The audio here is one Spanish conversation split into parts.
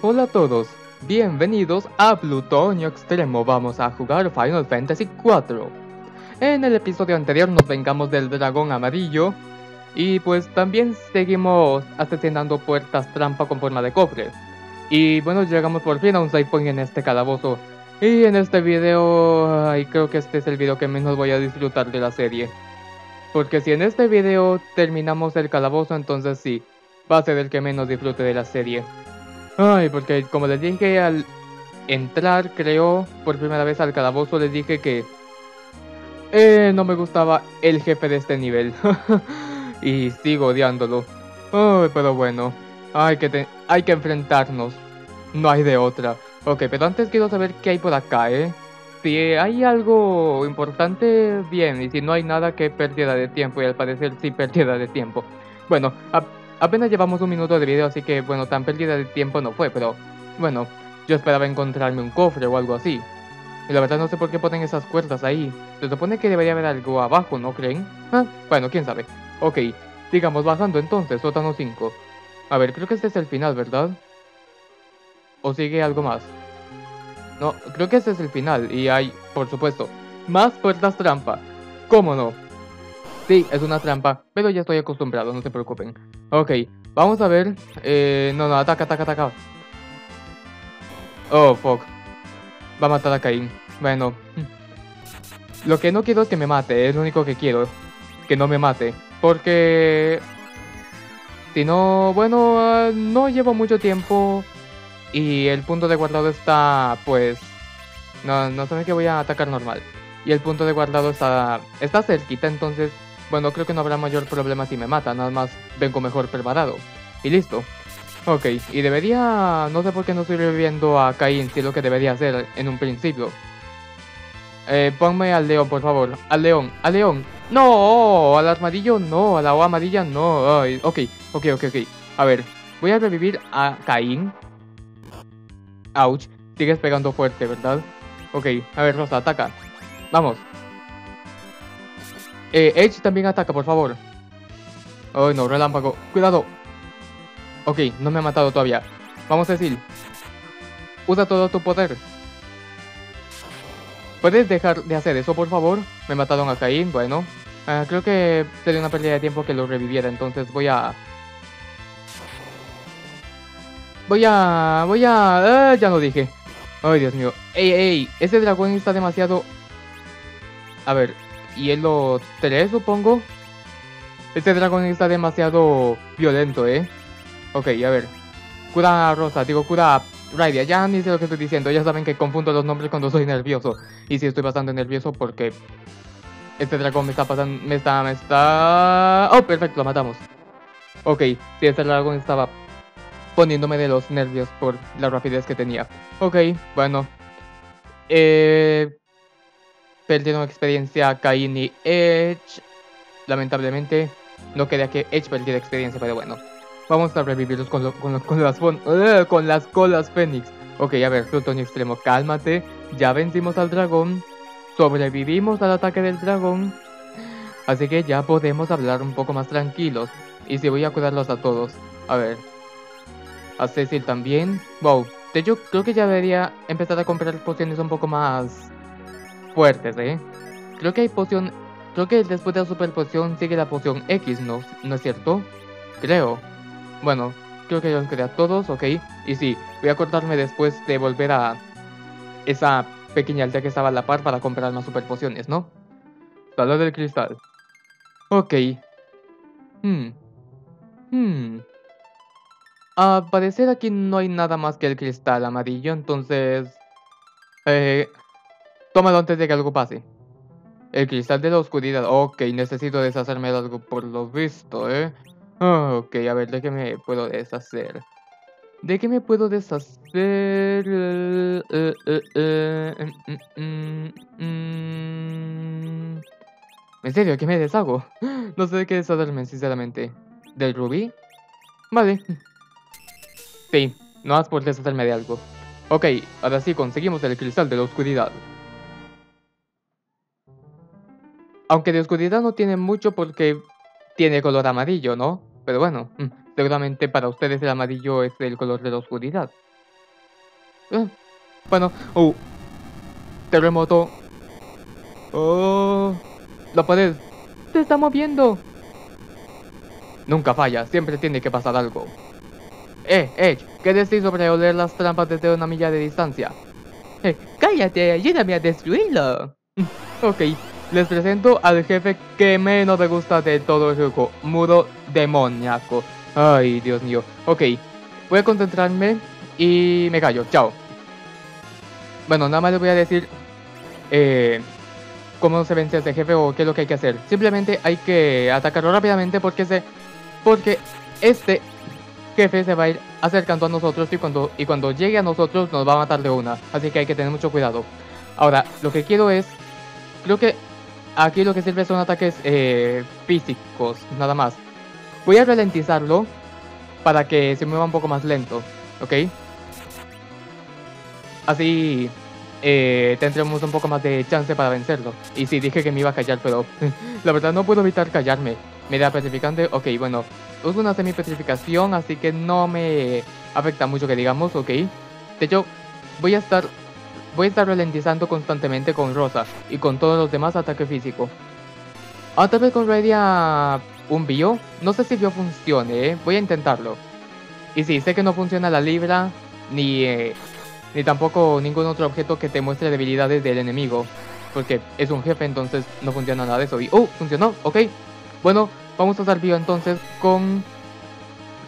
Hola a todos, bienvenidos a Plutonio Extremo. Vamos a jugar Final Fantasy IV. En el episodio anterior nos vengamos del dragón amarillo y pues también seguimos asesinando puertas trampa con forma de cofre. Y bueno, llegamos por fin a un save point en este calabozo. Y en este video, creo que este es el video que menos voy a disfrutar de la serie, porque si en este video terminamos el calabozo, entonces sí, va a ser el que menos disfrute de la serie. Porque como les dije al entrar, creo, por primera vez al calabozo, les dije que no me gustaba el jefe de este nivel. Y sigo odiándolo. Pero bueno, hay que enfrentarnos. No hay de otra. Ok, pero antes quiero saber qué hay por acá, Si hay algo importante, bien. Y si no hay nada, que pérdida de tiempo. Y al parecer sí, pérdida de tiempo. Bueno, apenas llevamos un minuto de video, así que bueno, tan pérdida de tiempo no fue, pero bueno, yo esperaba encontrarme un cofre o algo así. Y la verdad no sé por qué ponen esas cuerdas ahí. Se supone que debería haber algo abajo, ¿no creen? Bueno, quién sabe. Ok, sigamos bajando entonces, sótano 5. A ver, creo que este es el final, ¿verdad? ¿O sigue algo más? No, creo que este es el final y hay, por supuesto, más puertas trampa. ¿Cómo no? Sí, es una trampa, pero ya estoy acostumbrado, no se preocupen. Ok, vamos a ver... no, ataca. Oh, fuck. Va a matar a Kain. Bueno. Lo que no quiero es que me mate, es lo único que quiero. Que no me mate. Porque... si no, bueno, no llevo mucho tiempo. Y el punto de guardado está, pues... No sé qué voy a atacar normal. Y el punto de guardado está cerquita, entonces... bueno, creo que no habrá mayor problema si me mata, nada más vengo mejor preparado. Y listo. Ok, y debería... no sé por qué no estoy reviviendo a Kain, si es lo que debería hacer en un principio. Ponme al león, por favor. Al león. ¡No! Al armadillo no, a la O amarilla no. Ay, ok. A ver, voy a revivir a Kain. Ouch, sigues pegando fuerte, ¿verdad? Ok, a ver, Rosa, ataca. Vamos. Edge también ataca, por favor. Oh, no, relámpago. Cuidado. Ok, no me ha matado todavía. Vamos, Cecil. Usa todo tu poder. ¿Puedes dejar de hacer eso, por favor? Me mataron a Cain, bueno. Creo que sería una pérdida de tiempo que lo reviviera, entonces voy a... ya lo dije. Ay, Dios mío. Ey, ese dragón está demasiado... a ver... hielo 3, supongo. Este dragón está demasiado violento, Ok, a ver. Cura a Rosa, cura a Rydia. Ya ni sé lo que estoy diciendo, ya saben que confundo los nombres cuando soy nervioso. Y sí, estoy bastante nervioso porque... este dragón me está pasando... me está... ¡Oh, perfecto! Lo matamos. Ok, sí, este dragón estaba... poniéndome de los nervios por la rapidez que tenía. Ok, bueno. Perdieron experiencia Kain y Edge. Lamentablemente, no quería que Edge perdiera experiencia, pero bueno. Vamos a revivirlos con las colas Fénix. Ok, a ver, Plutonio Extremo, cálmate. Ya vencimos al dragón. Sobrevivimos al ataque del dragón. Así que ya podemos hablar un poco más tranquilos. Y sí, voy a curarlos a todos. A ver. A Cecil también. Wow, yo creo que ya debería empezar a comprar pociones un poco más... fuertes, Creo que hay poción... creo que después de la super poción sigue la poción X, ¿no es cierto? Creo. Bueno, creo que yo los creé a todos, ok. Y sí, voy a cortarme después de volver a... esa pequeña aldea que estaba a la par para comprar más super pociones, ¿no? Salón del cristal. Ok. Al parecer aquí no hay nada más que el cristal amarillo, entonces... tómalo antes de que algo pase. El cristal de la oscuridad. Ok, necesito deshacerme de algo por lo visto, ok, a ver, ¿de qué me puedo deshacer? ¿En serio? ¿Qué me deshago? No sé de qué deshacerme, sinceramente. ¿Del rubí? Vale. Sí, no más por deshacerme de algo. Ok, ahora sí conseguimos el cristal de la oscuridad. Aunque de oscuridad no tiene mucho porque tiene color amarillo, ¿no? Pero bueno, seguramente para ustedes el amarillo es el color de la oscuridad. Bueno, terremoto. La pared se está moviendo. Nunca falla, siempre tiene que pasar algo. Edge, ¿qué decís sobre oler las trampas desde una milla de distancia? Cállate, ayúdame a destruirlo. Ok, les presento al jefe que menos me gusta de todo el juego, Muro Demoníaco. Ay, Dios mío. Ok, voy a concentrarme y me callo, chao. Bueno, nada más les voy a decir cómo se vence este jefe o qué es lo que hay que hacer. Simplemente hay que atacarlo rápidamente porque este jefe se va a ir acercando a nosotros y cuando llegue a nosotros nos va a matar de una. Así que hay que tener mucho cuidado. Ahora, lo que quiero es... Creo que aquí lo que sirve son ataques físicos, nada más. Voy a ralentizarlo para que se mueva un poco más lento, ¿ok? Así tendremos un poco más de chance para vencerlo. Y sí, dije que me iba a callar, pero la verdad no puedo evitar callarme. Media petrificante, ok, bueno, uso una semi-petrificación, así que no me afecta mucho que digamos, ok. De hecho, voy a estar ralentizando constantemente con Rosa y con todos los demás ataques físicos. Otra vez con Radia un bio, no sé si bio funcione, voy a intentarlo. Y sí, sé que no funciona la libra, ni tampoco ningún otro objeto que te muestre debilidades del enemigo, porque es un jefe, entonces no funciona nada de eso. Y funcionó, ok. Bueno, vamos a hacer bio entonces con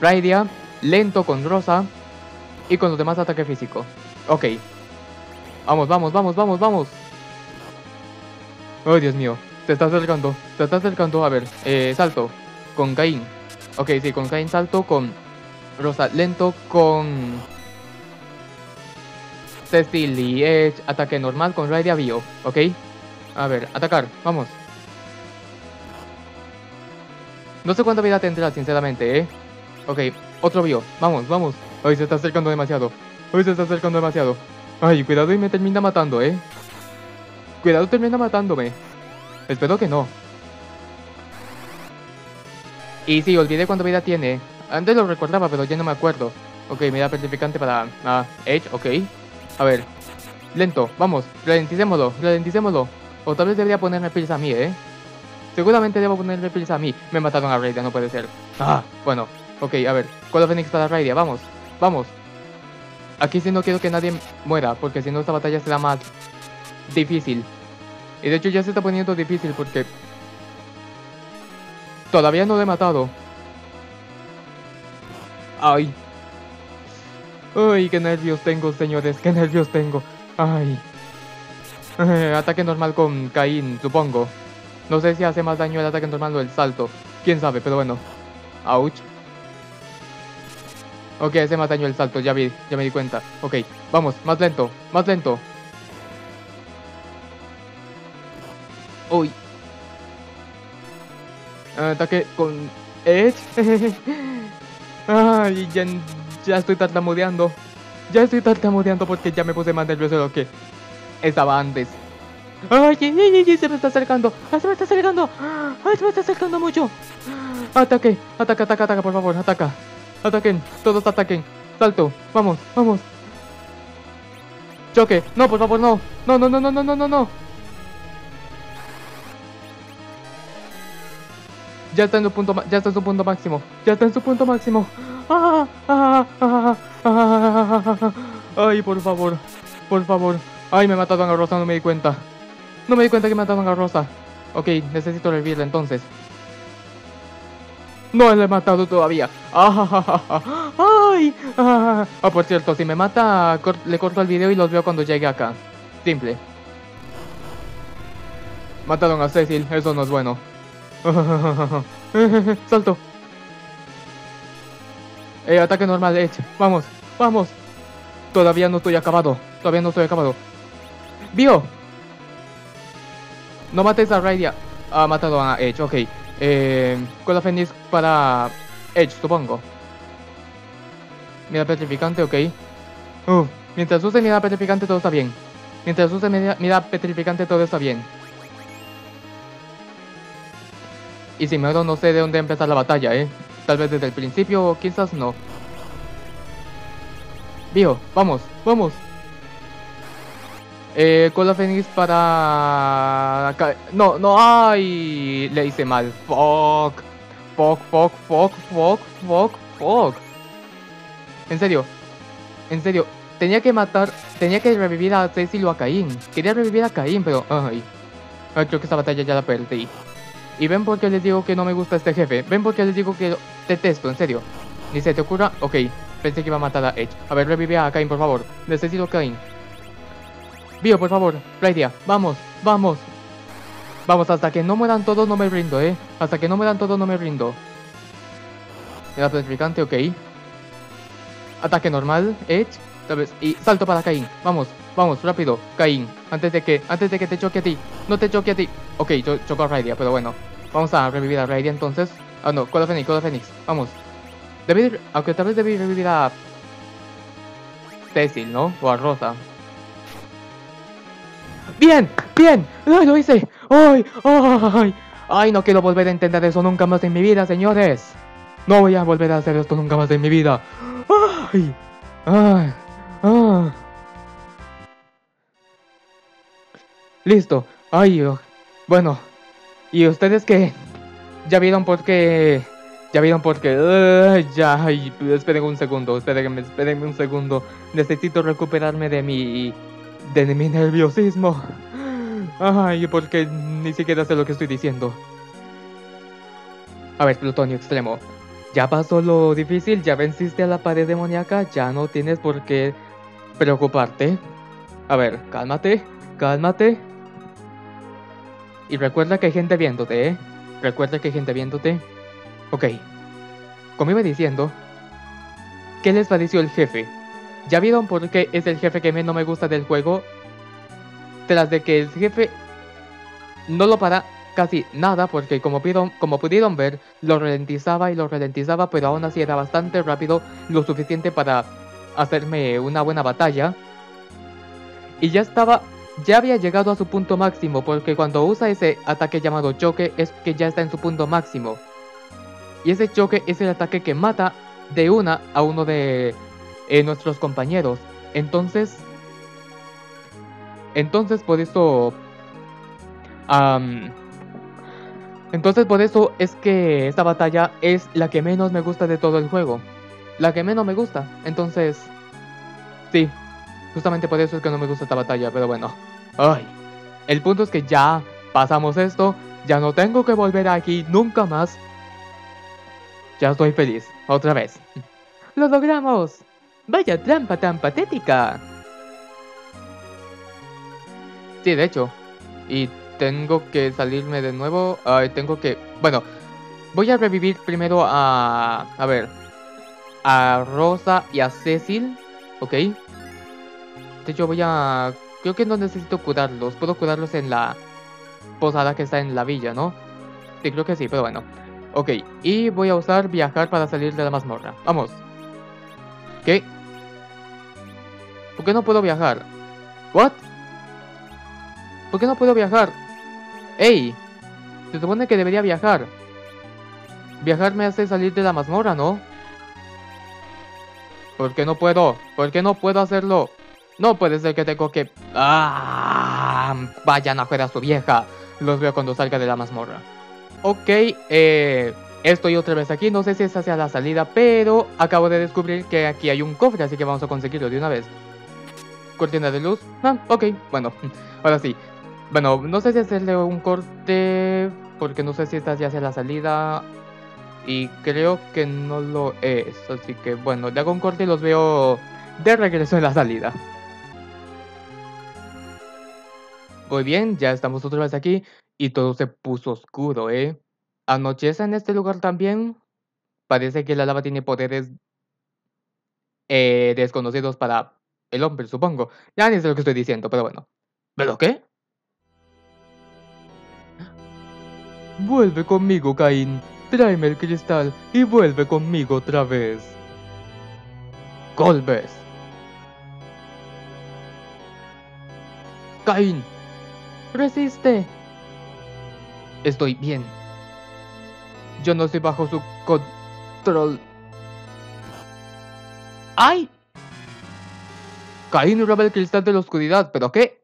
Radia, lento con Rosa y con los demás ataques físicos. Ok. Vamos, vamos, vamos, vamos, vamos. Oh, Dios mío. Se está acercando, se está acercando. A ver, salto con Kain. Ok, sí, con Kain salto, con Rosa lento, con Cecil y Edge, ataque normal con Radia bio, ok. A ver, atacar, vamos. No sé cuánta vida tendrá, sinceramente, Ok, otro bio, vamos, vamos. Ay, se está acercando demasiado. Ay, se está acercando demasiado. Ay, cuidado y me termina matando, Cuidado, termina matándome. Espero que no. Y sí, olvidé cuánta vida tiene. Antes lo recordaba, pero ya no me acuerdo. Ok, me da petrificante para... Edge, ok. A ver. Lento, vamos. Ralenticémoslo, ralenticémoslo. O tal vez debería ponerme pills a mí, Seguramente debo ponerle pills a mí. Me mataron a Radia, no puede ser. Bueno. Ok, a ver. Call of Phoenix para Radia, vamos. Vamos. Aquí sí no quiero que nadie muera, porque si no esta batalla será más difícil. Y de hecho ya se está poniendo difícil porque... todavía no lo he matado. Ay. Ay, qué nervios tengo, señores, qué nervios tengo. Ay. Ataque normal con Kain, supongo. No sé si hace más daño el ataque normal o el salto. Quién sabe, pero bueno. Ouch. Ok, hace más daño el salto, ya me di cuenta. Ok, vamos, más lento, más lento. Uy. Ataque con Edge. Ay, ya estoy tartamudeando. Ya estoy tartamudeando porque ya me puse más nervioso de lo que estaba antes. Ay, se me está acercando. Se me está acercando. Ay, se me está acercando mucho. Ataque, ataca, ataca, ataca, por favor, ataca. Ataquen, todos ataquen. Salto, vamos, vamos. Choque, no, por favor, no. No, no, no, no, no, no, no, no. Ya está en su punto, ya está en su punto máximo. Ya está en su punto máximo. Ay, por favor. Por favor. Ay, me mataron a Rosa, no me di cuenta. No me di cuenta que me mataron a Rosa. Ok, necesito revivirla entonces. No le he matado todavía. Ay. Por cierto, si me mata, le corto el video y los veo cuando llegue acá. Simple. Mataron a Cecil, eso no es bueno. Salto. Ataque normal, Edge. Vamos, vamos. Todavía no estoy acabado. Todavía no estoy acabado. Bio. No mates a Radia. Ha matado a Edge, ok. Con la Fénix para Edge, supongo. Mira petrificante, ok. Mientras use mira petrificante todo está bien. Mientras use mira petrificante todo está bien. Y si me no sé de dónde empezar la batalla, Tal vez desde el principio o quizás no. Bio, vamos, vamos. Cola Fénix para... No, no, ay, le hice mal. Fuck. Fuck, fuck, fuck, fuck, fuck, fuck. En serio. En serio. Tenía que matar... Tenía que revivir a Cecil o a Cain. Quería revivir a Cain, pero... Ay. Ay, creo que esta batalla ya la perdí. Y ven por qué les digo que no me gusta este jefe. Ven por qué les digo que detesto, en serio. Ni se te ocurra... Ok. Pensé que iba a matar a Edge. A ver, revive a Cain, por favor. Necesito a Cain. Bio, por favor. Raidia. Vamos. Vamos. Vamos, hasta que no mueran todos no me rindo, eh. Hasta que no mueran todos no me rindo. Era petrificante, ok. Ataque normal. Edge. Y salto para Cain. Vamos, vamos, rápido. Cain. Antes de que te choque a ti. No te choque a ti. Ok, yo choco a Raidia, pero bueno. Vamos a revivir a Raidia entonces. Ah, no, Cola Fénix, Cola Fénix. Vamos. Debí, aunque tal vez debí revivir a... Cecil, ¿no? O a Rosa. ¡Bien! ¡Bien! ¡Ay, lo hice! ¡Ay! ¡Ay! ¡Ay, no quiero volver a intentar eso nunca más en mi vida, señores! No voy a volver a hacer esto nunca más en mi vida. ¡Ay! ¡Ay! ¡Ay! Listo. ¡Ay! Bueno. ¿Y ustedes qué? ¿Ya vieron por qué...? Ya vieron porque... ya, ay, esperen un segundo. Necesito recuperarme de mi... nerviosismo. Ay, porque ni siquiera sé lo que estoy diciendo. A ver, Plutonio Extremo. Ya pasó lo difícil, ya venciste a la pared demoníaca, ya no tienes por qué preocuparte. A ver, cálmate, cálmate. Y recuerda que hay gente viéndote, ¿eh? Recuerda que hay gente viéndote. Ok, como iba diciendo, ¿qué les pareció el jefe? ¿Ya vieron por qué es el jefe que no me gusta del juego? Tras de que el jefe no lo para casi nada, porque como pudieron ver, lo ralentizaba, pero aún así era bastante rápido, lo suficiente para hacerme una buena batalla. Y ya estaba... Ya había llegado a su punto máximo, porque cuando usa ese ataque llamado choque, es que ya está en su punto máximo. Y ese choque es el ataque que mata de una a uno de nuestros compañeros. Entonces por eso es que esta batalla es la que menos me gusta de todo el juego. La que menos me gusta. Entonces... Sí. Justamente por eso es que no me gusta esta batalla. Pero bueno. Ay. El punto es que ya pasamos esto. Ya no tengo que volver aquí nunca más. Ya estoy feliz, otra vez. ¡Lo logramos! ¡Vaya trampa tan patética! Sí, de hecho. Y tengo que salirme de nuevo. Ay, tengo que... Bueno, voy a revivir primero a... A ver. A Rosa y a Cecil. Ok. De hecho voy a... Creo que no necesito curarlos. Puedo curarlos en la posada que está en la villa, ¿no? Sí, creo que sí, pero bueno. Ok, y voy a usar viajar para salir de la mazmorra. Vamos. ¿Qué? ¿Por qué no puedo viajar? ¿What? ¿Por qué no puedo viajar? ¡Ey! Se supone que debería viajar. Viajar me hace salir de la mazmorra, ¿no? ¿Por qué no puedo? ¿Por qué no puedo hacerlo? No puede ser que tengo que... ¡Ah! Vayan a jugar a su vieja. Los veo cuando salga de la mazmorra. Ok, estoy otra vez aquí, no sé si esa sea la salida, pero acabo de descubrir que aquí hay un cofre, así que vamos a conseguirlo de una vez. Cortina de luz, ah, ok, bueno, ahora sí. Bueno, no sé si hacerle un corte, porque no sé si esta ya sea la salida, y creo que no lo es, así que bueno, le hago un corte y los veo de regreso en la salida. Muy bien, ya estamos otra vez aquí. Y todo se puso oscuro, ¿eh? ¿Anochece en este lugar también? Parece que la lava tiene poderes... desconocidos para el hombre, supongo. Ya ni sé lo que estoy diciendo, pero bueno. ¿Pero qué? Vuelve conmigo, Cain. Tráeme el cristal y vuelve conmigo otra vez. Golbez. Cain. Resiste. Estoy bien. Yo no estoy bajo su control. ¡Ay! Cain roba el cristal de la oscuridad. ¿Pero qué?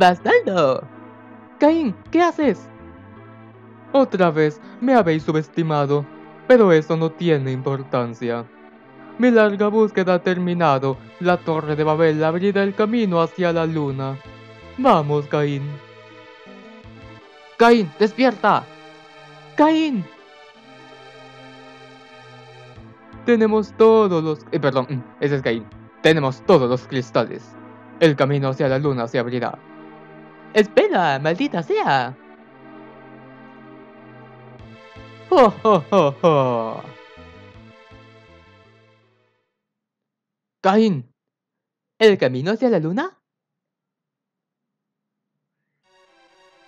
¡Bastardo! Caín, ¿qué haces? Otra vez me habéis subestimado, pero eso no tiene importancia. Mi larga búsqueda ha terminado. La torre de Babel abrirá el camino hacia la luna. Vamos, Caín. Caín, despierta. Caín. Tenemos todos los... perdón, ese es Caín. Tenemos todos los cristales. El camino hacia la luna se abrirá. ¡Espera, maldita sea! ¡Oh, oh, oh, oh! Caín, ¿el camino hacia la luna?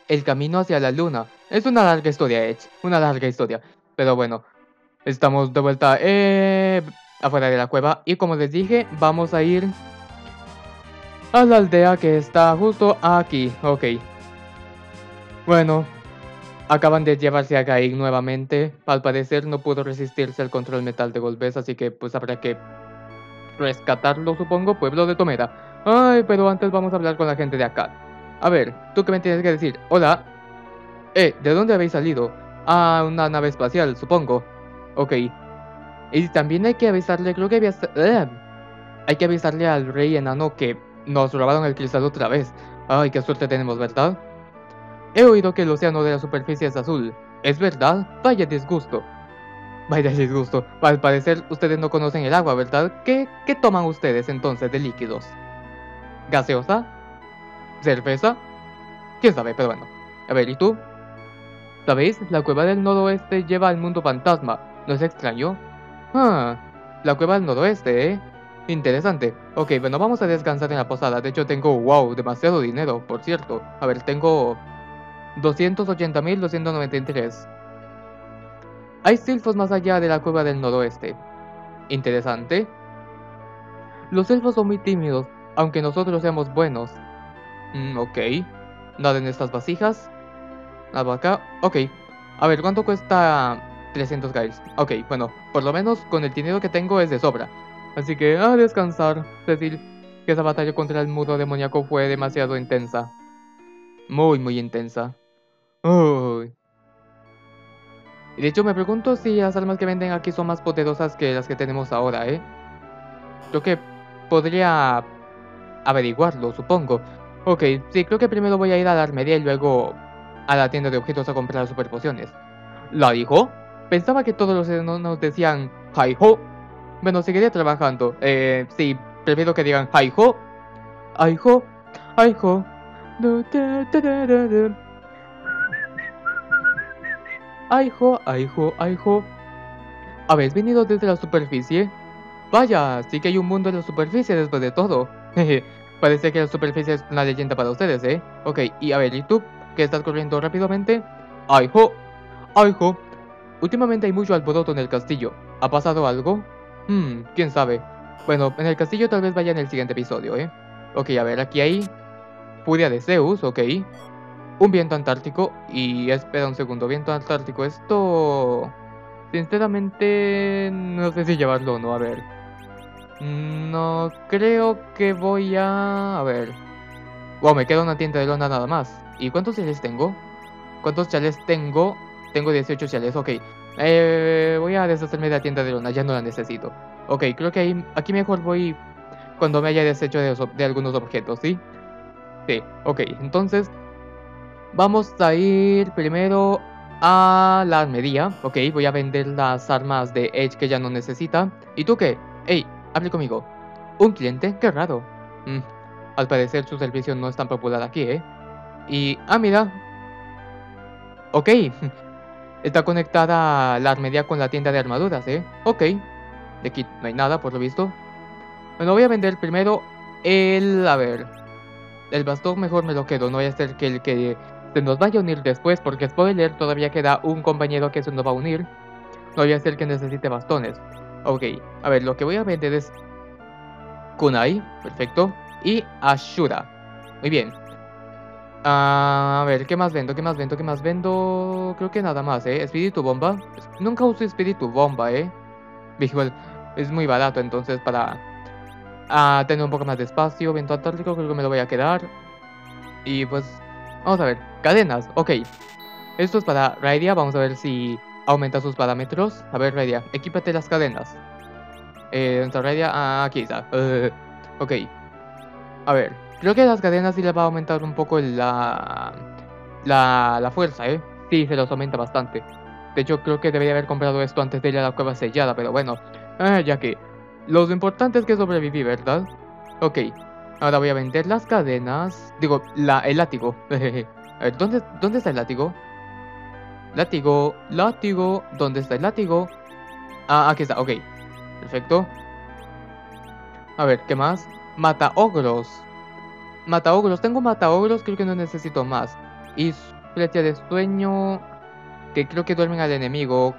El camino hacia la luna. Es una larga historia, Edge. Una larga historia. Pero bueno, estamos de vuelta afuera de la cueva. Y como les dije, vamos a ir a la aldea que está justo aquí. Ok. Bueno, acaban de llevarse a Caín nuevamente. Al parecer no pudo resistirse al control metal de Golbez, así que pues habrá que rescatarlo, supongo. Pueblo de Tomeda. Ay, pero antes vamos a hablar con la gente de acá. A ver, ¿tú qué me tienes que decir? Hola. ¿De dónde habéis salido? Ah, una nave espacial, supongo. Ok. Y también hay que avisarle, creo que había... hay que avisarle al rey enano que nos robaron el cristal otra vez. Ay, qué suerte tenemos, ¿verdad? He oído que el océano de la superficie es azul. ¿Es verdad? Vaya disgusto. Vaya disgusto. Al parecer ustedes no conocen el agua, ¿verdad? ¿Qué toman ustedes entonces de líquidos? ¿Gaseosa? ¿Cerveza? ¿Quién sabe? Pero bueno. A ver, ¿y tú? ¿Sabéis? La cueva del noroeste lleva al mundo fantasma. ¿No es extraño? Ah, la cueva del noroeste, ¿eh? Interesante. Ok, bueno, vamos a descansar en la posada. De hecho, tengo, wow, demasiado dinero, por cierto. A ver, tengo 280.293. Hay silfos más allá de la cueva del noroeste. Interesante. Los elfos son muy tímidos, aunque nosotros seamos buenos. Ok. Nada en estas vasijas. Nada acá. Ok. A ver, ¿cuánto cuesta 300 guys? Ok, bueno, por lo menos con el dinero que tengo es de sobra. Así que a descansar. Cecil, que esa batalla contra el muro demoníaco fue demasiado intensa. Muy, muy intensa. Uy. Y de hecho me pregunto si las armas que venden aquí son más poderosas que las que tenemos ahora, ¿eh? Creo que podría averiguarlo, supongo. Ok, sí, creo que primero voy a ir a la armería y luego a la tienda de objetos a comprar super pociones. ¿La dijo? Pensaba que todos los enanos decían hi-ho. Bueno, seguiré trabajando. Sí, prefiero que digan hi-ho. Hi-ho. Hi-ho. Hi-ho, hi-ho, hi-ho. ¿Habéis venido desde la superficie? Vaya, sí que hay un mundo en la superficie después de todo. Parece que la superficie es una leyenda para ustedes, ¿eh? Ok, y a ver, ¿y tú? ¿Qué estás corriendo rápidamente? ¡Hi-ho! ¡Hi-ho! Últimamente hay mucho alboroto en el castillo. ¿Ha pasado algo? ¿Quién sabe? Bueno, en el castillo tal vez vaya en el siguiente episodio, ¿eh? Ok, a ver, aquí hay furia de Zeus, ok. Un viento antártico y... espera un segundo, viento antártico, esto... sinceramente... no sé si llevarlo o no, a ver. No creo que voy a... a ver. Wow, me queda una tienda de lona nada más. ¿Y cuántos chales tengo? ¿Cuántos chales tengo? Tengo 18 chales, ok. Voy a deshacerme de la tienda de lona, ya no la necesito. Ok, creo que ahí, aquí mejor voy cuando me haya deshecho de algunos objetos, ¿sí? Sí, ok, entonces vamos a ir primero a la armería. Ok, voy a vender las armas de Edge que ya no necesita. ¿Y tú qué? Ey, hable conmigo. ¿Un cliente? Qué raro. Al parecer su servicio no es tan popular aquí, ¿eh? Y... ah, mira. Ok. Está conectada la armería con la tienda de armaduras, ¿eh? Ok. De aquí no hay nada, por lo visto. Bueno, voy a vender primero el... a ver. El bastón mejor me lo quedo. No voy a hacer que el que se nos vaya a unir después, porque spoiler, todavía queda un compañero que se nos va a unir. No voy a hacer que necesite bastones. Ok. A ver, lo que voy a vender es... kunai. Perfecto. Y ashura. Muy bien. A ver, ¿qué más vendo? Creo que nada más, ¿eh? Espíritu bomba. Nunca uso espíritu bomba, ¿eh? Visual. Es muy barato, entonces para tener un poco más de espacio. Viento antártico, creo que me lo voy a quedar. Y pues, vamos a ver, cadenas, ok. Esto es para Raidia, vamos a ver si aumenta sus parámetros. A ver, Raidia, equípate las cadenas. Entonces Raidia, aquí está. Ok. A ver, creo que las cadenas sí les va a aumentar un poco la fuerza, ¿eh? Sí, se los aumenta bastante. De hecho, creo que debería haber comprado esto antes de ir a la cueva sellada, pero bueno. Ya que, lo importante es que sobreviví, ¿verdad? Ok, ahora voy a vender las cadenas. Digo, el látigo. A ver, ¿dónde está el látigo? Látigo, ¿dónde está el látigo? Ah, aquí está, ok. Perfecto. A ver, ¿qué más? Mataogros, tengo mataogros, creo que no necesito más. Y flecha de sueño, que creo que duermen al enemigo.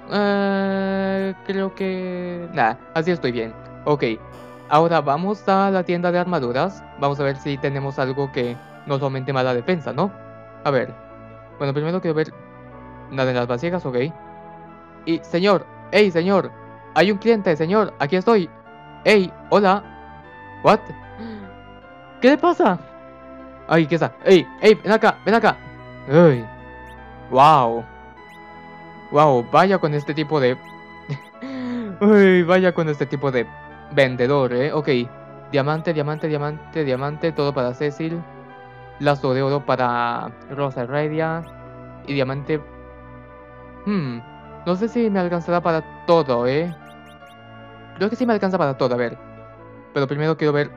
Creo que... Nah, así estoy bien. Ok, ahora vamos a la tienda de armaduras. Vamos a ver si tenemos algo que nos aumente más la defensa, ¿no? A ver, bueno, primero quiero ver una de las vasijas, ok. Y, señor, ¡ey, señor! Hay un cliente, señor, aquí estoy. ¡Ey, hola! ¿What? ¿Qué le pasa? Ay, ¿qué está? Ey, ven acá. Uy. Wow, vaya con este tipo de... Uy, vaya con este tipo de vendedor, ¿eh? Ok. Diamante, todo para Cecil. Lazo de oro para Rosa y Raidia. Y diamante... no sé si me alcanzará para todo, ¿eh? Creo que sí me alcanza para todo, a ver. Pero primero quiero ver...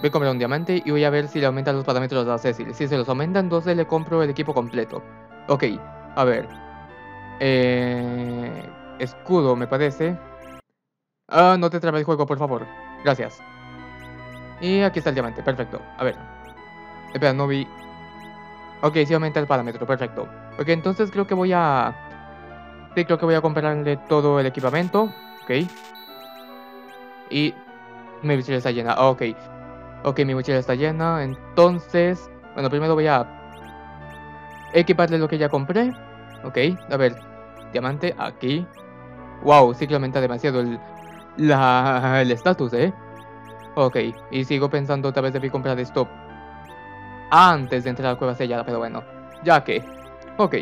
Voy a comprar un diamante y voy a ver si le aumentan los parámetros a Cecil. Si se los aumentan, entonces le compro el equipo completo. Ok, a ver. Escudo, me parece. Ah, no te trabe el juego, por favor. Gracias. Y aquí está el diamante, perfecto. A ver. Espera, no vi. Ok, sí aumenta el parámetro, perfecto. Ok, entonces creo que voy a... Sí, creo que voy a comprarle todo el equipamiento. Ok. Y... Mi mochila está llena, ok, mi mochila está llena, entonces... Bueno, primero voy a equiparle lo que ya compré. Ok, a ver, diamante, aquí. Wow, sí que aumenta demasiado el estatus, ¿eh? Ok, y sigo pensando otra vez debí comprar esto antes de entrar a la cueva sellada, pero bueno, ya que... Ok,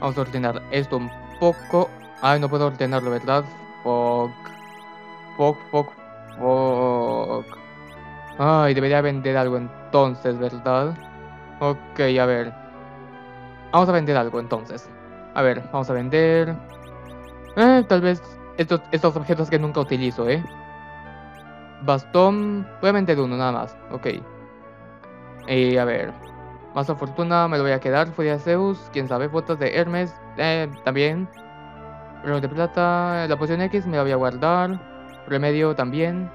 vamos a ordenar esto un poco. Ay, no puedo ordenarlo, ¿verdad? Fuck. Ay, debería vender algo entonces, ¿verdad? Ok, a ver. Vamos a vender algo entonces. A ver, vamos a vender... tal vez estos objetos que nunca utilizo, ¿eh? Bastón... Voy a vender uno nada más, ok. A ver. Más fortuna, me lo voy a quedar. Furia de Zeus, quién sabe, botas de Hermes. También. Reloj de plata, la poción X me la voy a guardar. Remedio también.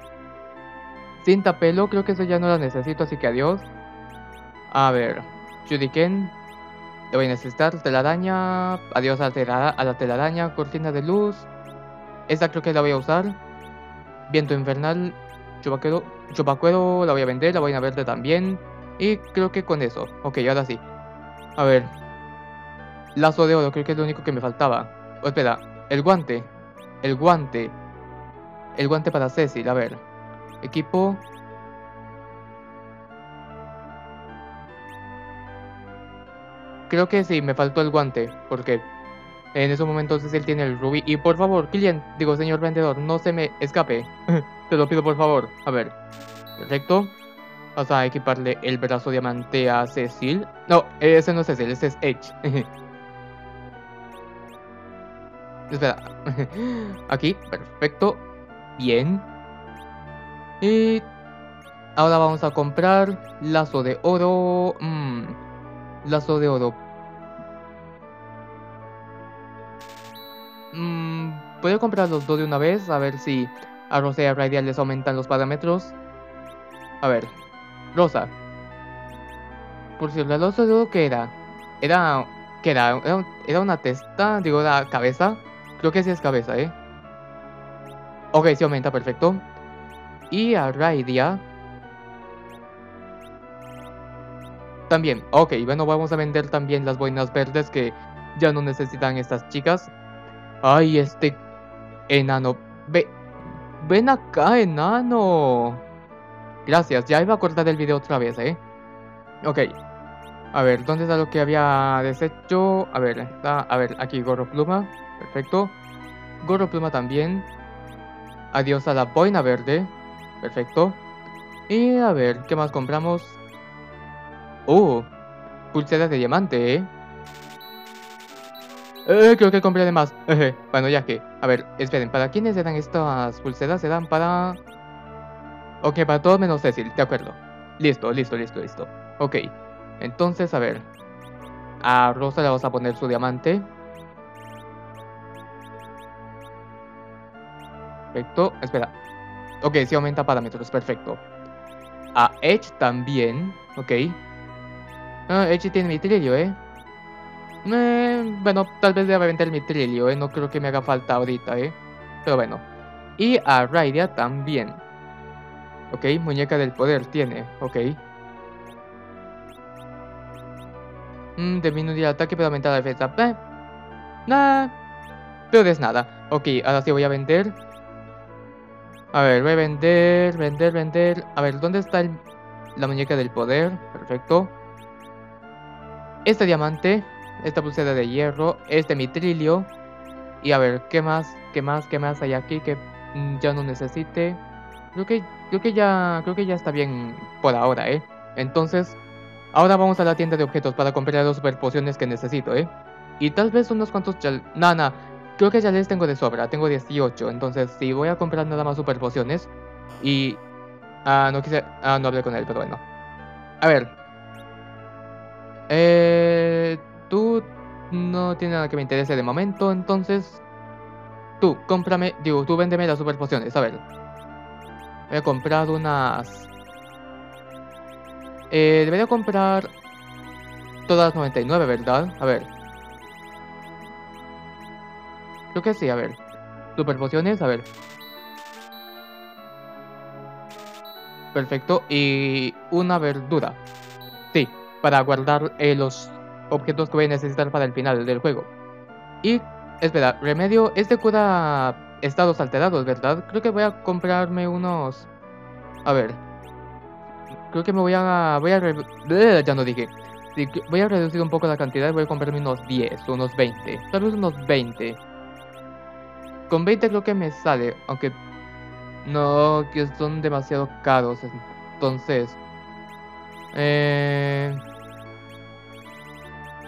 Cinta pelo, creo que eso ya no la necesito, así que adiós. A ver, shuriken, lo voy a necesitar. Telaraña, adiós a la telaraña. Cortina de luz, esta creo que la voy a usar. Viento infernal, chupacuero, la voy a vender, la voy a verde también. Y creo que con eso, ok, ahora sí. A ver, lazo de oro, creo que es lo único que me faltaba. Oh, espera, el guante para Cecil, a ver. Equipo. Creo que sí, me faltó el guante. Porque en esos momentos Cecil tiene el rubí. Y por favor, cliente, digo, señor vendedor, no se me escape. Te lo pido por favor. A ver. Perfecto. Vas a equiparle el brazo diamante a Cecil. No, ese no es Cecil, ese es Edge. Espera. Aquí, perfecto. Bien. Y ahora vamos a comprar lazo de oro. Lazo de oro. Puedo comprar los dos de una vez. A ver si a Rosa y a Raidia les aumentan los parámetros. A ver. Rosa. Por cierto, el lazo de oro que era. Era una testa. Digo, era cabeza. Creo que sí es cabeza, ¿eh? Ok, sí aumenta, perfecto. Y a Raidia también, ok, bueno, vamos a vender también las boinas verdes que ya no necesitan estas chicas. Ay, este enano, ven acá, enano. Gracias, ya iba a cortar el video otra vez, Ok. A ver, ¿dónde está lo que había deshecho? A ver, está... A ver, aquí gorro pluma. Perfecto. Gorro pluma también. Adiós a la boina verde. Perfecto. Y a ver, ¿qué más compramos? ¡Oh! Pulseras de diamante, ¿eh? Creo que compré de más. Bueno, ya que... A ver, esperen, ¿para quiénes eran estas pulseras? Eran para... Ok, para todo menos Cecil, de acuerdo. Listo. Ok, entonces, a ver. A Rosa le vamos a poner su diamante. Perfecto, espera. Ok, sí aumenta parámetros, perfecto. A Edge también, ok. Edge tiene mitrilio, bueno, tal vez deba vender mitrilio, no creo que me haga falta ahorita, pero bueno. Y a Raidia también. Ok, muñeca del poder tiene, ok. Disminuir el ataque pero aumentar la defensa. Nah, peor es nada. Ok, ahora sí voy a vender. A ver, voy a vender. A ver, ¿dónde está la muñeca del poder? Perfecto. Este diamante, esta pulsera de hierro, este mitrilio. Y a ver, ¿qué más hay aquí que ya no necesite? Creo que ya está bien por ahora, Entonces, ahora vamos a la tienda de objetos para comprar las super pociones que necesito, Y tal vez unos cuantos creo que ya les tengo de sobra, tengo 18, entonces si voy a comprar nada más super pociones y... no hablé con él, pero bueno. A ver. Tú no tienes nada que me interese de momento, entonces... Tú véndeme las super pociones, a ver. Voy a comprar unas... debería comprar... Todas 99, ¿verdad? A ver. Creo que sí, a ver. Super pociones, a ver. Perfecto, y... Una verdura. Sí, para guardar los objetos que voy a necesitar para el final del juego. Y... Espera, remedio... Este cura... Estados alterados, ¿verdad? Creo que voy a comprarme unos... A ver... Creo que me voy a... Ya no dije. Sí, voy a reducir un poco la cantidad y voy a comprarme unos 10, unos 20. Tal vez unos 20. Con 20 creo que me sale, aunque... No, que son demasiado caros. Entonces...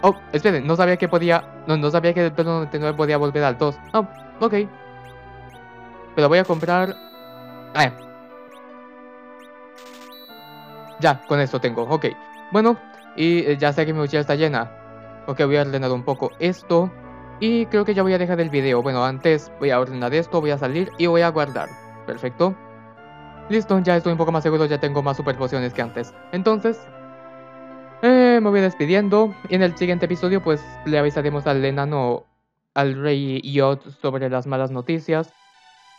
Oh, esperen, no sabía que podía... No sabía que el tono 99 podía volver al 2. Oh, ok. Pero voy a comprar... Ya, con esto tengo, ok. Bueno, y ya sé que mi mochila está llena. Ok, voy a ordenar un poco esto. Y creo que ya voy a dejar el video. Bueno, antes voy a ordenar esto, voy a salir y voy a guardar. Perfecto. Listo, ya estoy un poco más seguro, ya tengo más super pociones que antes. Entonces... me voy despidiendo. Y en el siguiente episodio, pues, le avisaremos al enano... Al rey Yod sobre las malas noticias.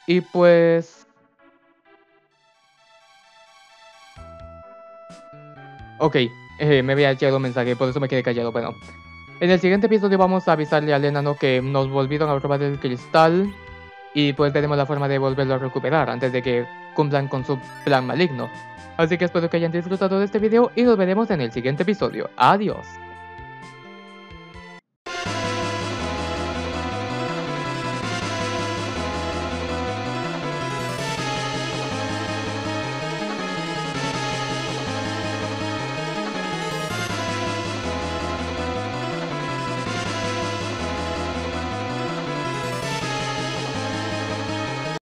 Y pues... Ok, me había llegado un mensaje, por eso me quedé callado, bueno. En el siguiente episodio vamos a avisarle al enano que nos volvieron a robar el cristal. Y pues tenemos la forma de volverlo a recuperar antes de que cumplan con su plan maligno. Así que espero que hayan disfrutado de este video y nos veremos en el siguiente episodio. Adiós.